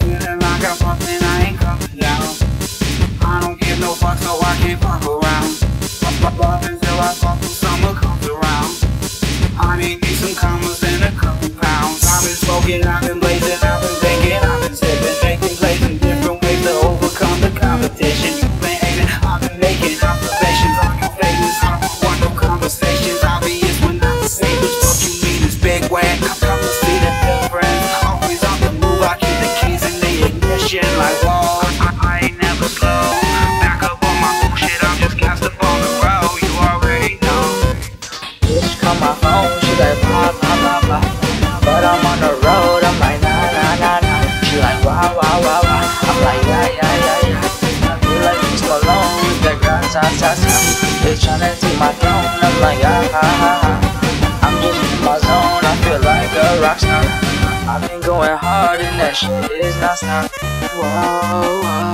Feeling like a fuck and I ain't coming down. I don't give no fuck, so I can't fuck around. Fuck up until I fuck till summer comes around. I need me some commas and a couple pounds. I've been smoking, I've been blazing, I've been thinking, I've been sipping, drinking, blazing different ways to overcome the competition. You've been hating, I've been making observations on your faces. I don't want no conversations, obvious when I can say which fuck you mean is big whack. I'm coming to see the difference. Always on the move, I keep the keys in the ignition like whoa. I ain't never slow. Back up on my bullshit, I'm just cast up on the road. You already know. Bitch, call my phone, she like blah blah blah blah. But I'm on the road, I'm like nah nah nah nah. She like wow wow wow wow. I'm like yeah yeah yeah yeah. I feel like I'm so alone with the ground ta ta ta. Bitch tryna take my throne, I'm like ah ah ah. I'm just in my zone, I feel like a rockstar. I've been going hard and that shit is not stopped. Whoa, whoa.